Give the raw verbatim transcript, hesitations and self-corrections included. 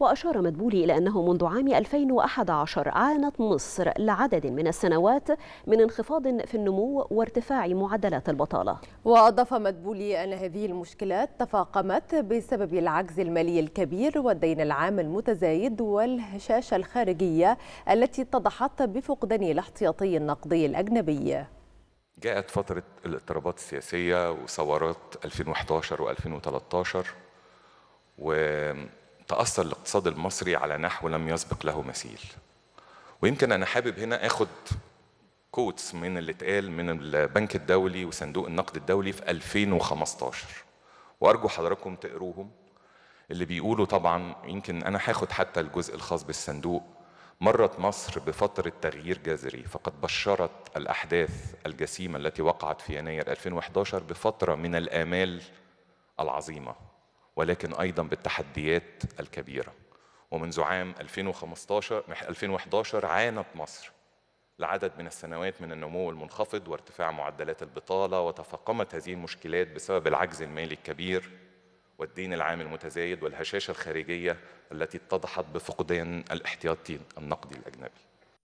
وأشار مدبولي إلى أنه منذ عام ألفين وأحد عشر عانت مصر لعدد من السنوات من انخفاض في النمو وارتفاع معدلات البطالة. وأضاف مدبولي أن هذه المشكلات تفاقمت بسبب العجز المالي الكبير والدين العام المتزايد والهشاشة الخارجية التي اتضحت بفقدان الاحتياطي النقدي الأجنبي. جاءت فترة الاضطرابات السياسية وثورات ألفين وأحد عشر وألفين وثلاثة عشر، وتأثر الاقتصاد المصري على نحو لم يسبق له مثيل. ويمكن أنا حابب هنا أخد كوتس من اللي اتقال من البنك الدولي وصندوق النقد الدولي في ألفين وخمسة عشر، وأرجو حضراتكم تقروهم اللي بيقولوا. طبعا يمكن أنا هاخد حتى الجزء الخاص بالصندوق. مرت مصر بفترة تغيير جذري، فقد بشرت الأحداث الجسيمة التي وقعت في يناير ألفين وأحد عشر بفترة من الآمال العظيمة، ولكن أيضا بالتحديات الكبيرة. ومنذ عام ألفين وخمسة عشر ألفين وأحد عشر عانت مصر لعدد من السنوات من النمو المنخفض وارتفاع معدلات البطالة، وتفاقمت هذه المشكلات بسبب العجز المالي الكبير والدين العام المتزايد والهشاشة الخارجية التي اتضحت بفقدان الاحتياطي النقدي الأجنبي.